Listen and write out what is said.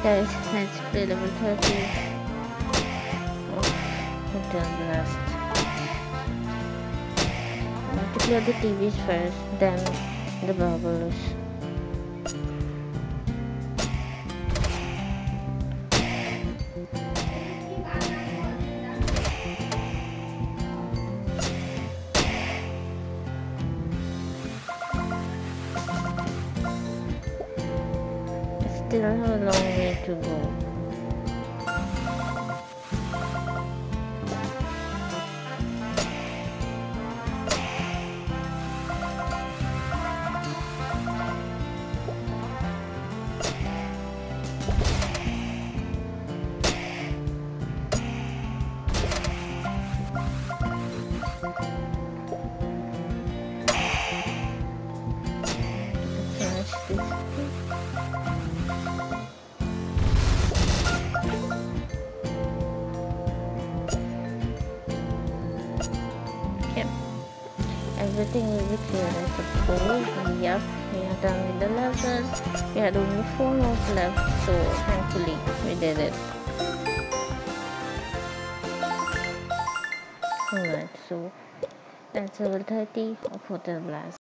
Hey guys, let's play level 30 of Hotel Blast. I want to clear the TVs first, then the bubbles. Still have a long way to go. Everything will be clear, I suppose. Yep, we are done with the level. We had only 4 notes left, so thankfully we did it. Alright, so that's level 30 of Hotel Blast.